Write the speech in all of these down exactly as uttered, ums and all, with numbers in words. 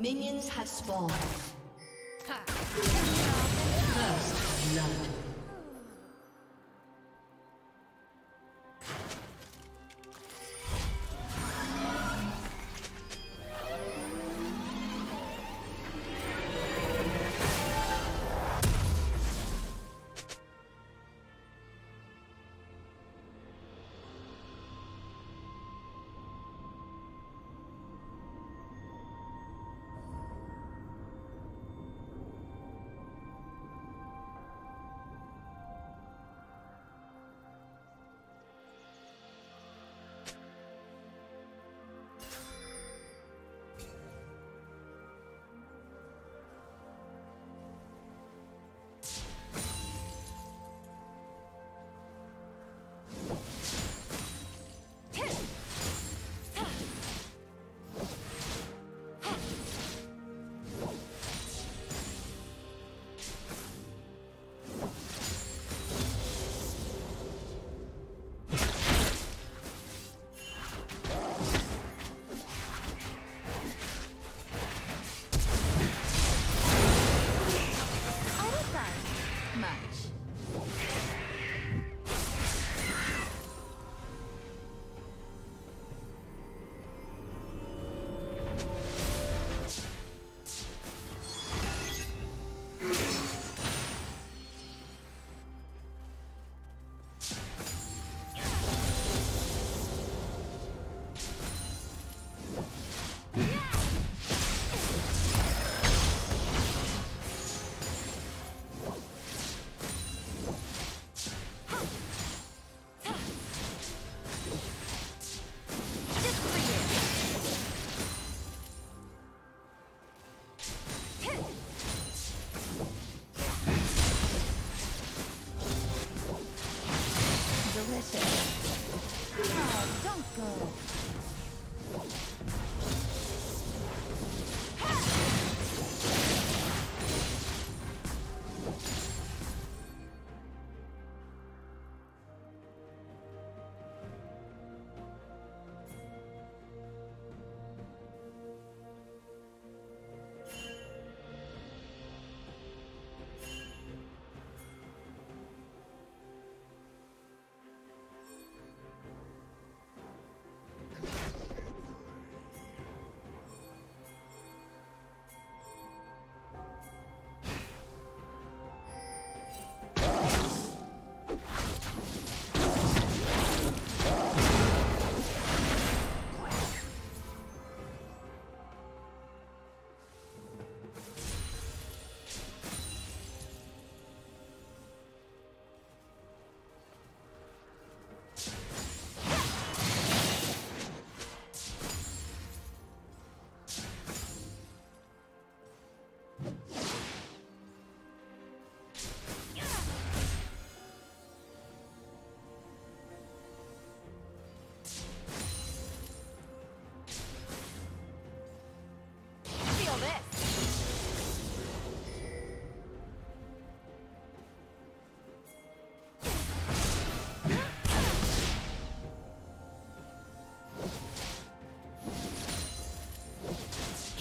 Minions have spawned. First blood.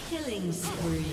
Killing spree.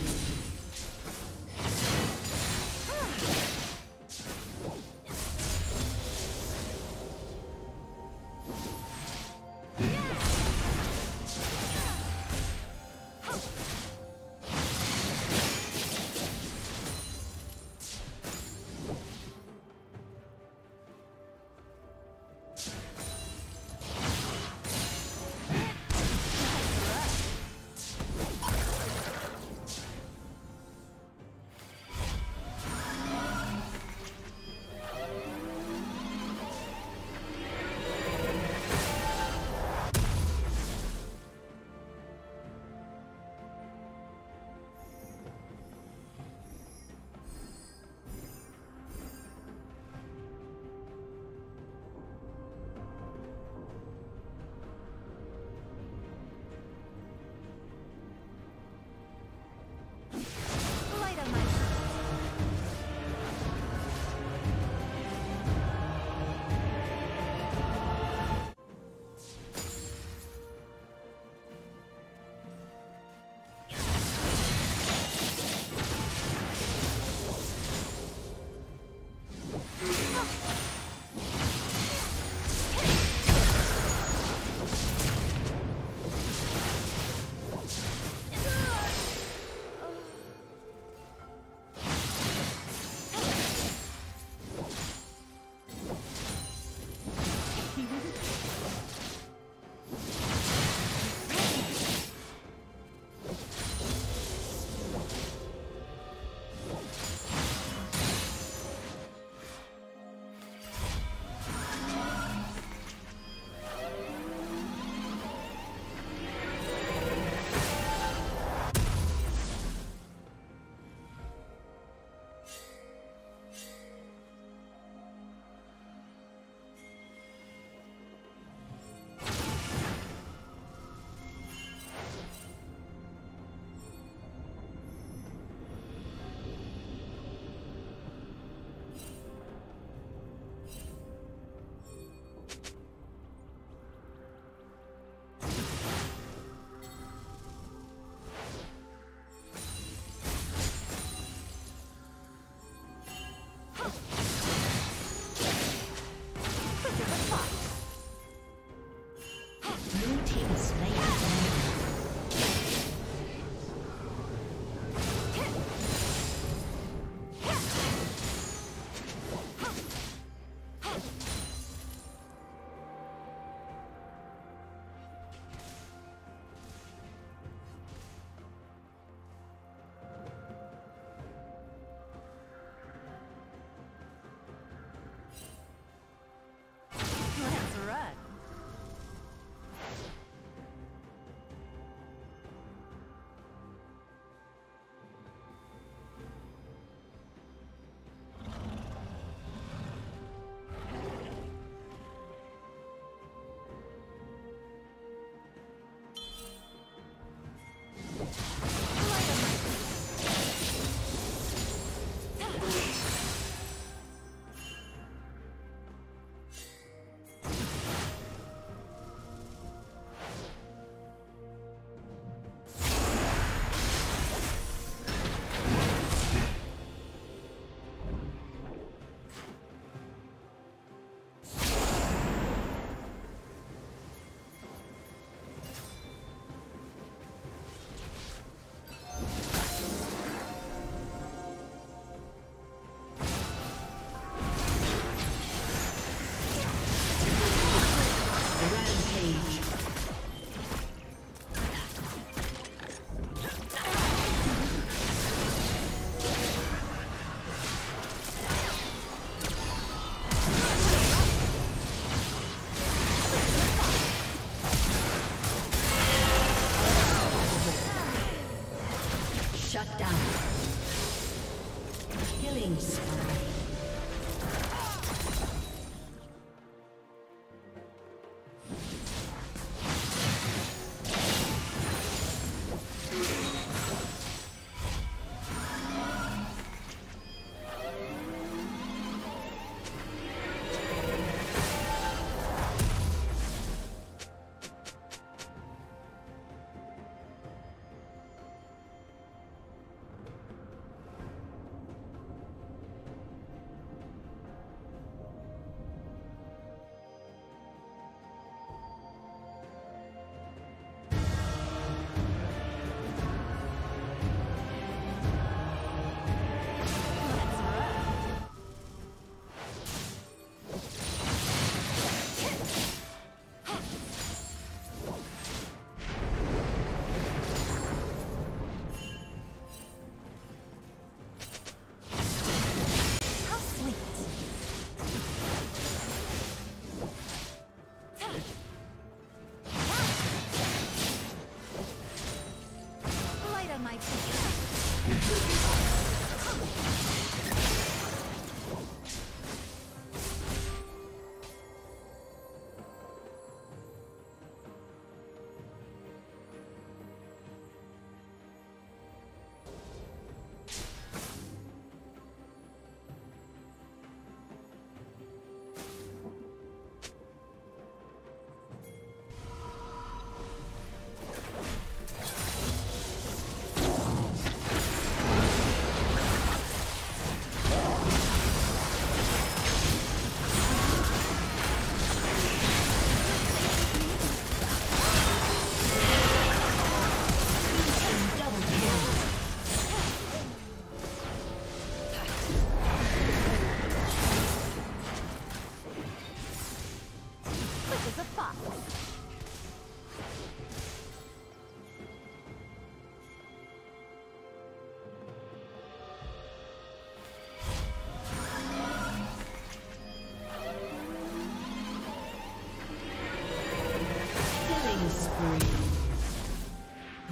killing spree.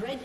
Red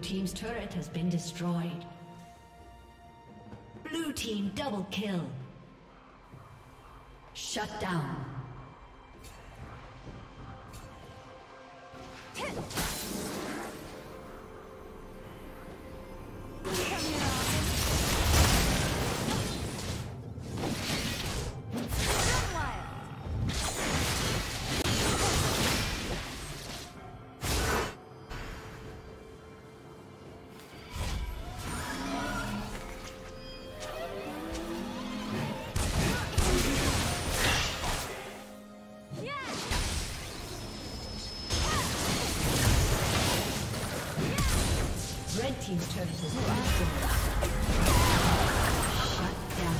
Blue team's turret has been destroyed. Blue team double kill. Shut down. Team's turret is shut down.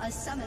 A summoner